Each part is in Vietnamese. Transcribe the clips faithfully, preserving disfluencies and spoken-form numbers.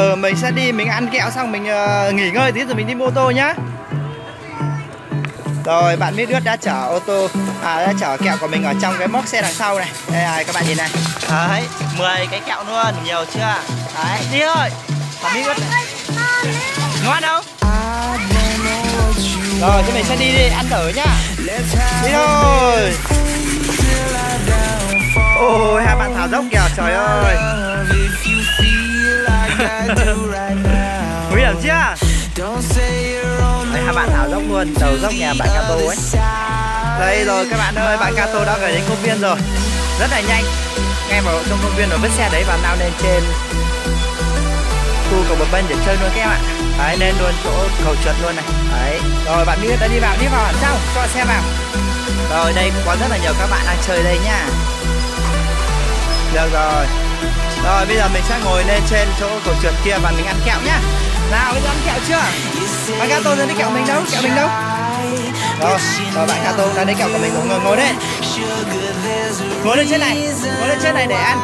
ờ, mình sẽ đi, mình ăn kẹo xong mình uh, nghỉ ngơi tí rồi mình đi mua ô tô nhá. Rồi bạn Mí Đức đã chở ô tô, à, đã chở kẹo của mình ở trong cái móc xe đằng sau này. Đây này, các bạn nhìn này. Đấy, mười cái kẹo luôn, nhiều chưa? Đấy, đi thôi. Bạn Mí Đức này. Ngon không? Rồi, thế mình sẽ đi, đi ăn thử nhá. Đi thôi. Ôi, hai bạn thảo dốc kìa, trời ơi. Nguy hiểm chưa? Đây, hai bạn thảo dốc luôn, đầu dốc nhà bạn Gato ấy. Đây rồi các bạn ơi, bạn Gato đã về đến công viên rồi. Rất là nhanh. Ngay vào trong công viên rồi vứt xe đấy và lao lên trên khu cầu bập bênh để chơi luôn các em ạ. Đấy, lên luôn chỗ cầu trượt luôn này. Đấy. Rồi bạn Mí Đức đã đi vào, đi vào hẳn sau, cho xe vào. Rồi đây cũng có rất là nhiều các bạn đang chơi đây nhá. Được rồi. Rồi bây giờ mình sẽ ngồi lên trên chỗ cầu trượt kia và mình ăn kẹo nhá. Nào, bây giờ ăn kẹo chưa? Bạn Gato ra lấy kẹo mình đâu? Kẹo mình đâu? Rồi, rồi bạn Gato ra lấy kẹo của mình, ngồi ngồi đấy. Ngồi lên trên này, ngồi lên trên này để ăn.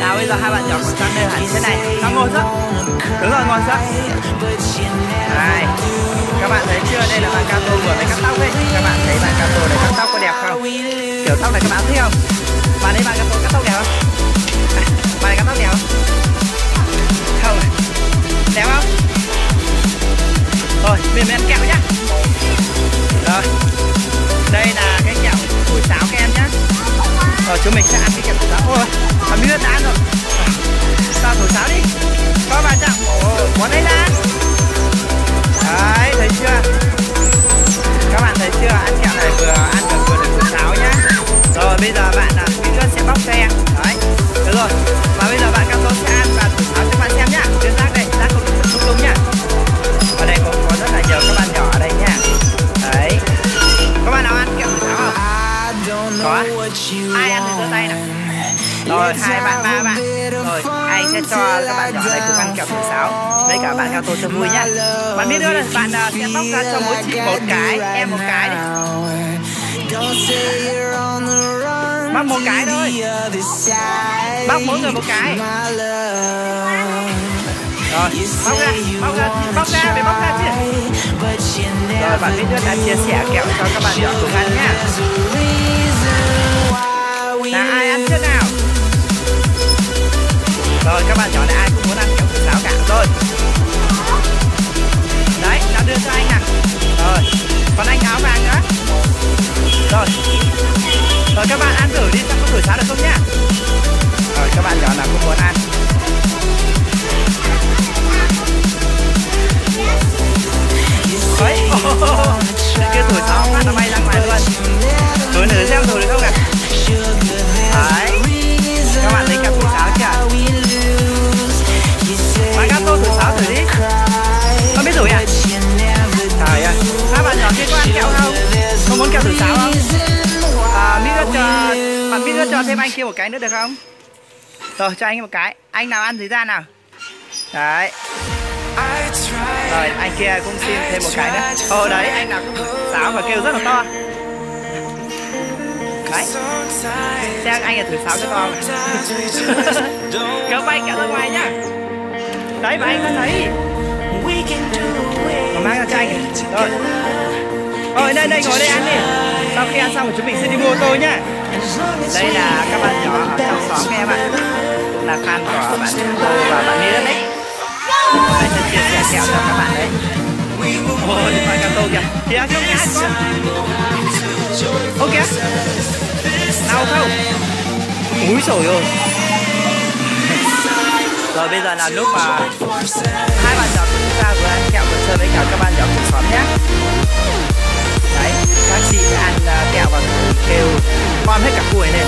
Nào bây giờ hai bạn nhỏ còn sang đây hẳn trên này. Nó ngồi xuống. Đúng rồi, ngồi xuống. Này, các bạn thấy chưa? Đây là bạn Gato vừa mới cắt tóc ấy. Các bạn thấy bạn Gato này cắt tóc có đẹp không? Kiểu tóc này các bạn thích không? Bạn thấy bạn Gato cắt tóc đẹp không? Bạn này cắt tóc đẹp không? Không. Đẹp không? Rồi, mình ăn kẹo nhá. Rồi. Đây là cái kẹo củ sáo các em nhá. Rồi chúng mình sẽ ăn cái kẹo củ sáo. Ôi, còn Mí Đức đã ăn rồi. Sao củ sáo đi. Có bà chậm. Ôi, món đấy đã ăn. Đấy, thấy chưa? Các bạn thấy chưa? Ăn kẹo này vừa ăn được vừa được củ sáo nhá. Rồi bây giờ bạn Mí Đức sẽ bóc xe. Đấy. Được rồi. Và bây giờ bạn Gato sẽ ăn và củ sáo cho bạn xem nhá. Tuyên giác đây, giác không được lung lung nhá. Ở đây có, có rất là nhiều các bạn nhỏ ở đây nha. Đấy. Các bạn nào ăn kẹo củ sáo không? Có. Ai ăn thì đưa tay nào. Rồi hai bạn, ba bạn. Rồi anh sẽ cho các bạn nhỏ ở đây cùng ăn kẹo củ sáo với cả bạn Gato cho vui nhá. Bạn biết nữa là bạn uh, sẽ bóc ra cho mỗi chị một cái, em một cái đi. Bóc một cái thôi. Bóc mỗi người một cái. Rồi, bóc ra, bóc ra, bóc ra, để bóc ra chứ. Rồi, bạn Mí Đức đã chia sẻ kẹo cho các bạn nhỏ cùng ăn nhá. Là ai ăn trước nào? Rồi, các bạn nhỏ này ai cũng muốn ăn kẹo củ sáo cả rồi. Đấy, nó đưa cho anh ạ. Rồi, còn anh áo vàng nữa. Rồi, rồi các bạn ăn thử đi, xem có củ sáo được không nhá. Rồi, các bạn nhỏ nào cũng muốn ăn. Đấy, cái kia thổi sáo phát nó bay ra ngoài luôn. Thổi nửa xem thổi được không ạ? Đấy, các bạn lấy kẹo củ sáo kìa. Bạn Gato thổi sáo thử đi. Con biết thổi à? Trời ơi, các bạn nhỏ kia có ăn kẹo không? Không muốn kẹo thổi sáo không? À, Mí Đức cho, bạn Mí Đức cho thêm anh kia một cái nữa được không? Rồi, cho anh một cái. Anh nào ăn thì ra nào. Đấy. Rồi anh kia cũng xin thêm một cái nữa. Ồ đấy, anh nào cũng sáo và kêu rất là to. Đấy, xem anh là thử sáo cho to này. Kéo bay kéo ra ngoài nhá. Đấy và anh có thấy. Còn mang ra cho anh này. Rồi. Ôi đây đây, ngồi đây ăn đi. Sau khi ăn xong rồi chúng mình sẽ đi mua ô tô nhá. Đây là các bạn nhỏ ở trong xóm nghe bạn. Cũng là fan của bạn tôi và bạn Mí Đức đấy. Đây sẽ chia sẻ kẹo cho các bạn đấy. Ôi, phải Gato kìa. Thì ăn không nghe hết con. Ok. Nào không. Úi dồi ôi. Rồi bây giờ là lúc mà hai bạn nhỏ của chúng ta vừa ăn kẹo vừa chơi với cả các bạn nhỏ cùng xóm nhé. Đấy, các chị ăn kẹo và kêu ngon hết cả cuội này.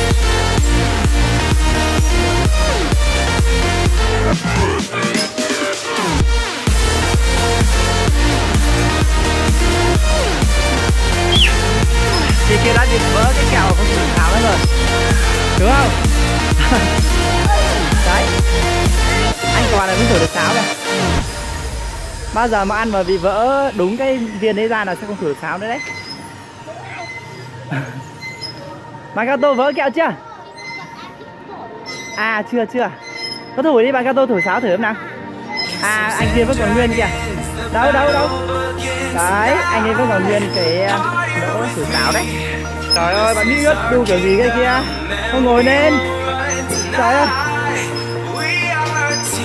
Chị kia đã bị vỡ cái kẹo không thể tháo hết rồi. Đúng không? Đấy. Anh còn là mới thổi được sáo này. Bao giờ mà ăn mà bị vỡ đúng cái viên đấy ra là sẽ không thổi được sáo nữa đấy. Bạn Gato vỡ kẹo chưa? À chưa chưa. Có thổi đi bạn Gato, thổi sáo thử em nào. À, anh kia vẫn còn nguyên kìa. Đâu, đâu, đâu. Đấy, anh ấy vẫn còn nguyên cái đỗ sủi cảo đấy. Trời ơi, bạn Mí Đức đu kiểu gì cái kia. Thôi ngồi lên. Trời ơi.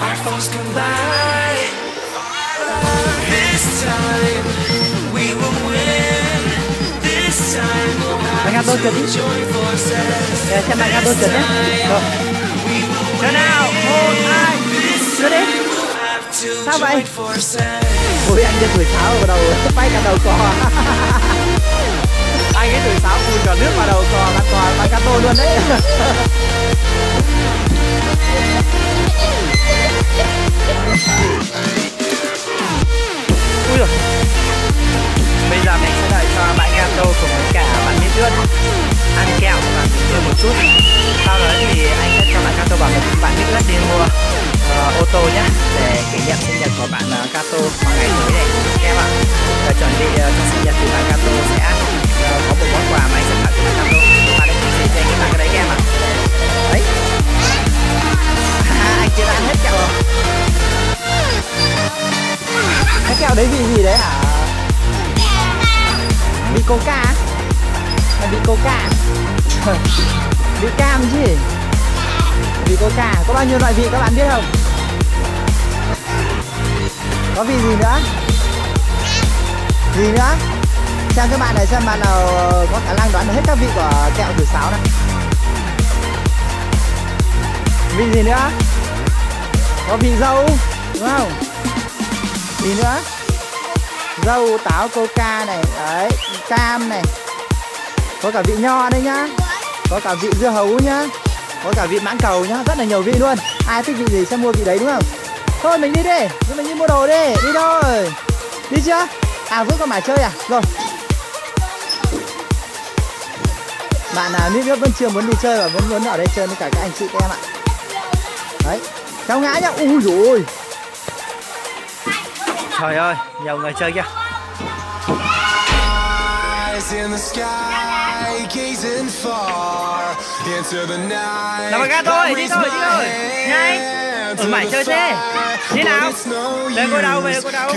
Our thoughts collide. This time we will win. This time we'll have a joy for success. This time we will win. This time we'll have to joy for success. Ôi anh cái tuổi sáo vào đầu, bay cả đầu cò. Anh cái tuổi sáo phun cả nước vào đầu cò, mặt cò, mặt Gato luôn đấy. Ui giời. Bây giờ mình sẽ đợi cho bạn Gato cùng với cả bạn Mí Đức ăn kẹo và chơi một chút. Sau đó thì anh sẽ cho bạn Gato bảo bạn Mí Đức đi mua uh, ô tô nhé, để kỷ niệm sinh nhật của bạn uh, Gato vào ngày mới này các bạn. Và chuẩn bị uh, cho sinh nhật của bạn Gato sẽ uh, có một món quà mà anh sẽ tặng cho bạn Gato. Bạn ấy sẽ dành cái tặng cái đấy các em ạ. Đấy. À, anh chưa ăn hết kẹo rồi. Cái kẹo đấy vị gì đấy hả? Vị coca á? Là vị coca. Vị cam chứ. Vị coca. Có bao nhiêu loại vị các bạn biết không? Có vị gì nữa? Gì nữa? Xem các bạn này, xem bạn nào có khả năng đoán được hết các vị của kẹo thử sáo này. Vị gì nữa? Có vị dâu, đúng không? Gì nữa? Dâu, táo, coca này, đấy, cam này. Có cả vị nho đây nhá. Có cả vị dưa hấu nhá. Có cả vị mãng cầu nhá, rất là nhiều vị luôn. Ai thích vị gì sẽ mua vị đấy đúng không? Thôi mình đi đi, rồi mình đi mua đồ đi, đi thôi. Đi chưa? À Vũ còn mãi chơi à? Rồi. Bạn nào Mí Đức vẫn chưa muốn đi chơi và vẫn muốn ở đây chơi với cả các anh chị các em ạ. Đấy. Cháu ngã nhá. Ui dồi ôi. Trời ơi, nhiều người chơi kìa. Nào bạn Gato ơi, đi thôi, đi thôi. Nhanh. Ở mãi chơi thế. Đi nào. Về cô đâu, về cô đâu.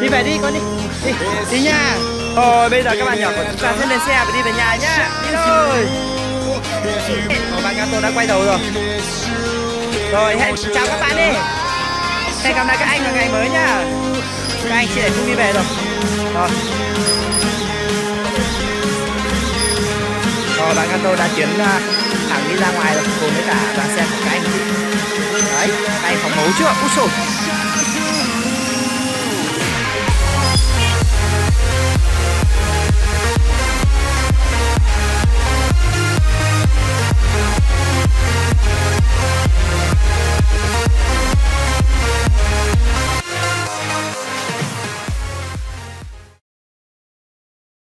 Đi về đi, con đi. Đi, đi nha. Rồi, bây giờ các bạn nhỏ của chúng ta sẽ lên xe và đi về nhà nhá. Đi thôi. Bạn Gato đã quay đầu rồi. Rồi, hẹn chào các bạn đi. Hẹn gặp lại các anh vào ngày mới nhá. Các anh chị lại không đi về rồi. Rồi. Rồi bạn Gato đã chuyển thẳng đi ra ngoài rồi, cùng với cả đoàn xe của các anh. Đấy, tay phòng mấu chưa? Úi xồi.